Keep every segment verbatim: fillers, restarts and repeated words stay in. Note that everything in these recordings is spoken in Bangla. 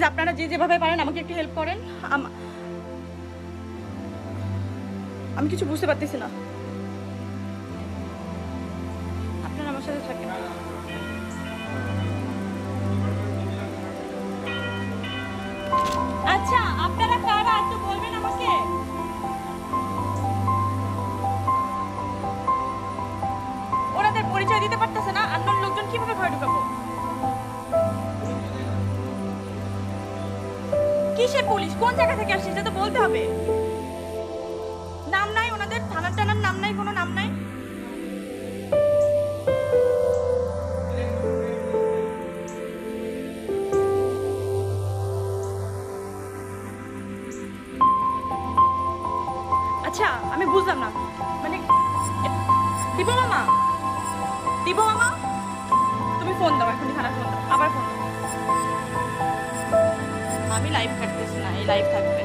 প্লিজ আপনারা যে যেভাবে পারেন আমাকে একটু হেল্প করেন। আমি কিছু বুঝতে পারতেছি না, আপনারা আমার সাথে থাকেন। আচ্ছা আপনারা কারা একটু বলবেন আমাকে? ওনাদের পরিচয় দিতে পারতেছে না, আননোন লোকজন কিভাবে ভয় ঢুকাবো? কিসের পুলিশ? কোন জায়গা থেকে আসছে সেটা তো বলতে হবে। নাম নাই ওনাদের, থানার টানার নাম নাই, কোনো নাম নাই। আচ্ছা আমি বুঝলাম না, মানে দিবো মামা, দিবো মামা তুমি ফোন দাও এখনই, থানার ফোন দাও, আবার ফোন দাও। আমি লাইভ কাটতেছি না, এই লাইভ থাকবে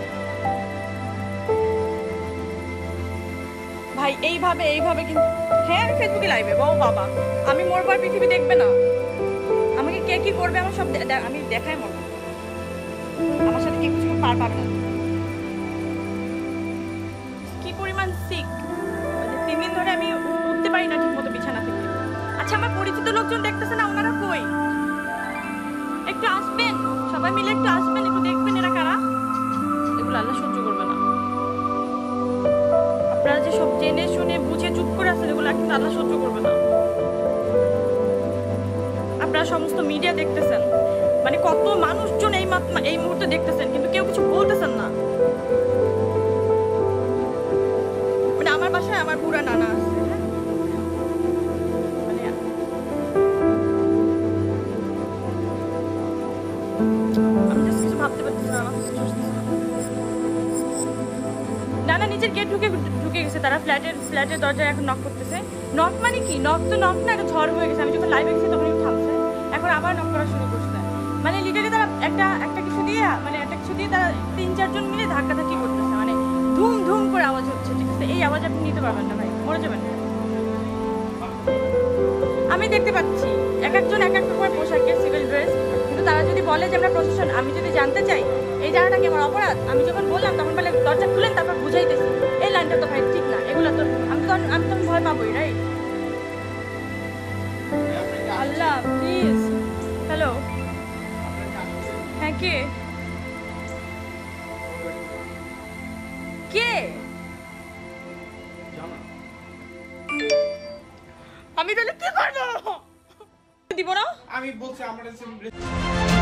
ভাই এইভাবে এইভাবে। কিন্তু হ্যাঁ আমি ফেসবুকে লাইভে, ও বাবা আমি মরবো আর পৃথিবী দেখবে না আমাকে। কে কি করবে আমার সব আমি দেখাই মরবো, আমার সাথে কে কিছু পার পাবে না। কি পরিমাণ সিক, মানে তিন দিন ধরে আমি উঠতে পারি না ঠিক মতো বিছানা থেকে। আচ্ছা আমার পরিচিত লোকজন দেখতেছে না, ওনারা কই? একটু আসবেন সবাই মিলে, একটু আসবেন, একটু দেখবেন এরা কারা। এগুলো আল্লাহ সহ্য করবে না। আপনারা যে সব জেনে শুনে বুঝে চুপ করে আছেন এগুলো কিন্তু আল্লাহ সহ্য করবে না। আপনারা সমস্ত মিডিয়া দেখতেছেন, মানে কত মানুষজন এই মাত্র এই মুহূর্তে দেখতেছেন, কিন্তু কেউ কিছু বলতেছেন না। মানে আমার বাসায় আমার পুরা নানা আছে, নানা নিজের গেট ঢুকে ঢুকে গেছে। তারা ফ্ল্যাটের ফ্ল্যাটের দরজায় এখন নক করতেছে। নক মানে কি? নক তো নক না, একটা ঝড় হয়ে গেছে। আমি যখন লাইভে গেছি তখন থামছে, এখন আবার নক করা শুরু করছে। মানে লিটারালি তারা একটা একটা কিছু দিয়ে মানে একটা কিছু দিয়ে তারা তিন চারজন মিলে ধাক্কাধাক্কি করতেছে, মানে ধুম ধুম করে আওয়াজ হচ্ছে। ঠিক আছে, এই আওয়াজ আপনি নিতে পারবেন না ভাই, মরে যাবেন। আমি দেখতে পাচ্ছি এক একজন এক এক রকমের পোশাকে, সিভিল ড্রেস। কিন্তু তারা যদি বলে যে আমরা প্রশাসন, আমি যদি জানতে চাই এই জায়গাটা কি আমার অপরাধ, আমি যখন বললাম তখন বলে দরজা খুলেন, তারপর বুঝাইতেছি এই লাইনটা তো ভাই ঠিক না, এগুলো তো আমি তো আমি তো ভয় পাবোই। রাইট আল্লাহ প্লিজ। হ্যালো হ্যাঁ কে কে? আমি তাহলে কি করবো? দিব না আমি বলছি আমরা